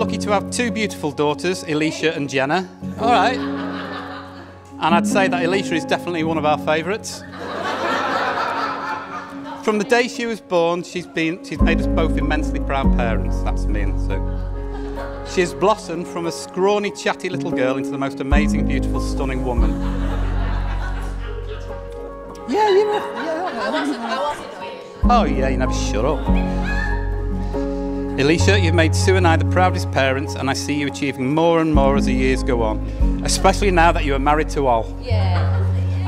lucky to have two beautiful daughters, Eleisha and Jenna. All right. And I'd say that Eleisha is definitely one of our favourites. From the day she was born, she's made us both immensely proud parents. That's me and Sue. She has blossomed from a scrawny, chatty little girl into the most amazing, beautiful, stunning woman. Yeah, you know. Yeah, I wasn't. Oh, yeah, you never shut up. Eleisha, you've made Sue and I the proudest parents, and I see you achieving more and more as the years go on, especially now that you are married to Ol. Yeah.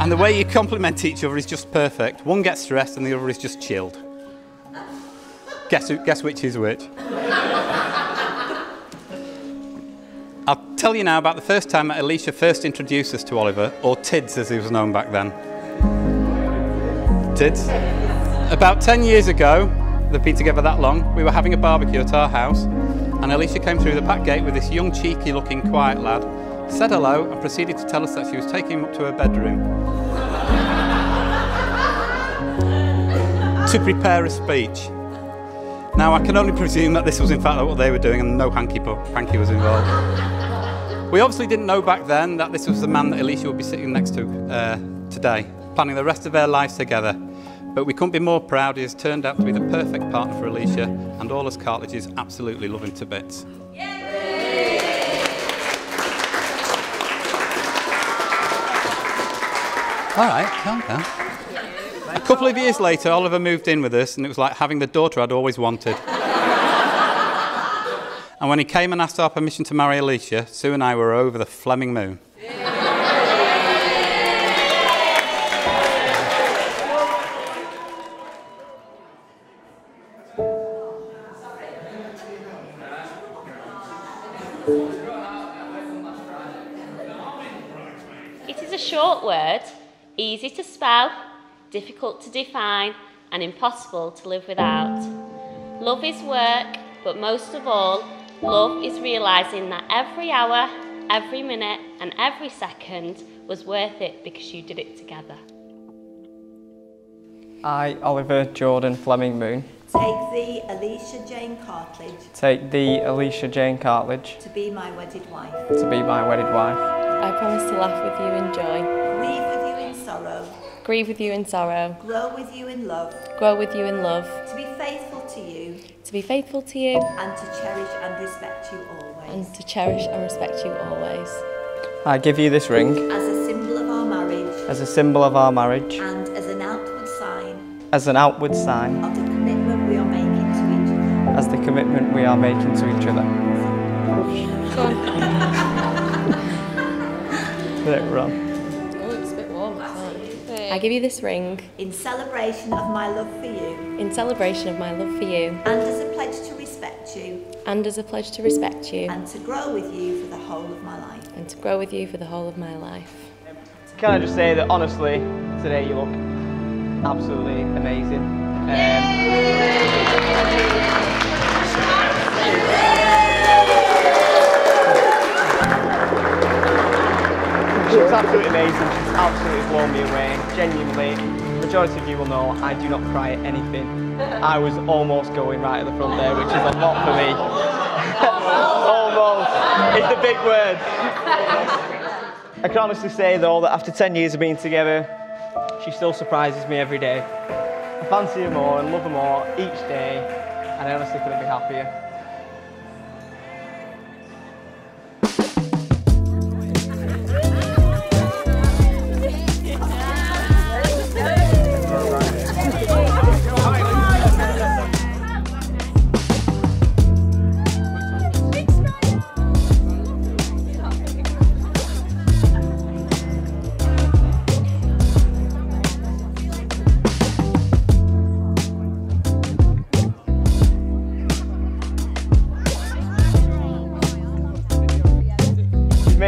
And the way you compliment each other is just perfect. One gets stressed and the other is just chilled. Guess which is which. I'll tell you now about the first time that Eleisha first introduced us to Oliver, or Tids as he was known back then. Tids? About 10 years ago, they've been together that long, we were having a barbecue at our house, and Eleisha came through the back gate with this young, cheeky looking, quiet lad, said hello and proceeded to tell us that she was taking him up to her bedroom to prepare a speech. Now, I can only presume that this was in fact what they were doing and no hanky-panky was involved. We obviously didn't know back then that this was the man that Eleisha would be sitting next to today, planning the rest of their lives together. But we couldn't be more proud. He has turned out to be the perfect partner for Eleisha, and all us Cartledges absolutely love him to bits. All right, calm down. A couple of years later, Oliver moved in with us, and it was like having the daughter I'd always wanted. And when he came and asked our permission to marry Eleisha, Sue and I were over the Fleming Moon. It is a short word. Easy to spell, difficult to define, and impossible to live without. Love is work, but most of all, love is realising that every hour, every minute, and every second was worth it because you did it together. I, Oliver Jordan Fleming Moon. Take thee, Eleisha Jane Cartledge. Take thee, Eleisha Jane Cartledge. To be my wedded wife. To be my wedded wife. I promise to laugh with you in joy. Leave with you sorrow. Grieve with you in sorrow. Grow with you in love. Grow with you in love. To be faithful to you. To be faithful to you. And to cherish and respect you always. And to cherish and respect you always. I give you this ring. As a symbol of our marriage. As a symbol of our marriage. And as an outward sign. As an outward sign. Of the commitment we are making to each other. As the commitment we are making to each other. Let it run. I give you this ring in celebration of my love for you. In celebration of my love for you. And as a pledge to respect you. And as a pledge to respect you. And to grow with you for the whole of my life. And to grow with you for the whole of my life. Can I just say that honestly, today you look absolutely amazing. She's absolutely amazing, she's absolutely blown me away, genuinely. The majority of you will know I do not cry at anything. I was almost going right at the front there, which is a lot for me. Almost. It's the big word. I can honestly say though that after 10 years of being together, she still surprises me every day. I fancy her more and love her more each day, and I honestly couldn't be happier.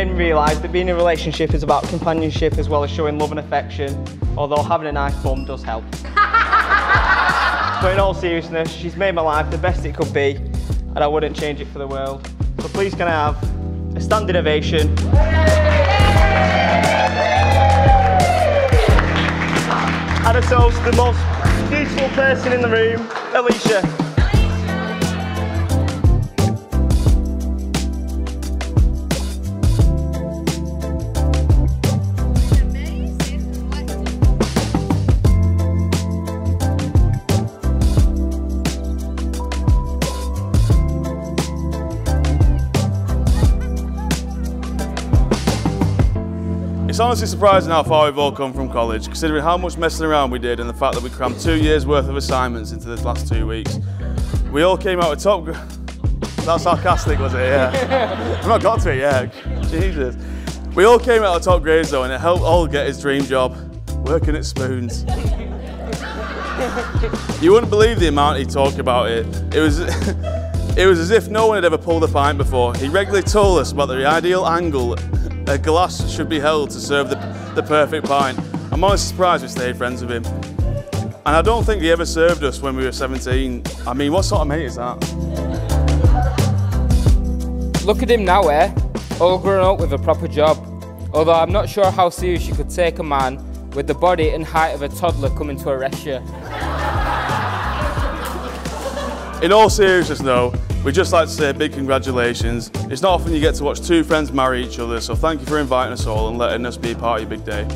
Realise that being in a relationship is about companionship as well as showing love and affection, although having a nice bum does help. But in all seriousness, she's made my life the best it could be, and I wouldn't change it for the world. So please can I have a standing ovation? And a toast to the most beautiful person in the room, Eleisha. It's honestly surprising how far we've all come from college, considering how much messing around we did and the fact that we crammed 2 years worth of assignments into this last 2 weeks. We all came out with top... That sarcastic, was it? Yeah. I've not got to it yet. Jesus. We all came out of top grades though, and it helped all get his dream job, working at Spoons. You wouldn't believe the amount he talked about it. It was as if no one had ever pulled a pint before. He regularly told us about the ideal angle a glass should be held to serve the perfect pint. I'm honestly surprised we stayed friends with him. And I don't think he ever served us when we were 17. I mean, what sort of mate is that? Look at him now, eh? All grown up with a proper job. Although I'm not sure how serious you could take a man with the body and height of a toddler coming to arrest you. In all seriousness, though, we'd just like to say a big congratulations. It's not often you get to watch two friends marry each other, so thank you for inviting us all and letting us be a part of your big day.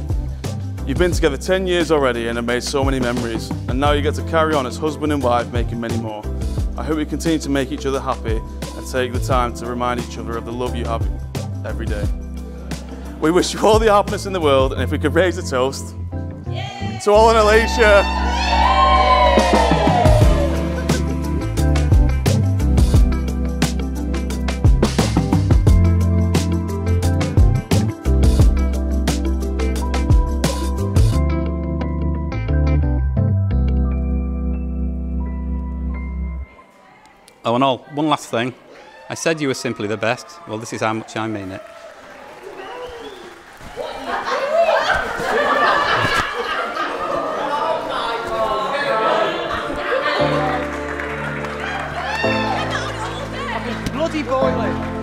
You've been together 10 years already and have made so many memories, and now you get to carry on as husband and wife, making many more. I hope you continue to make each other happy and take the time to remind each other of the love you have every day. We wish you all the happiness in the world, and if we could raise a toast, yay, to all in Eleisha. Oh, and all, one last thing. I said you were simply the best. Well, this is how much I mean it. Bloody boiling!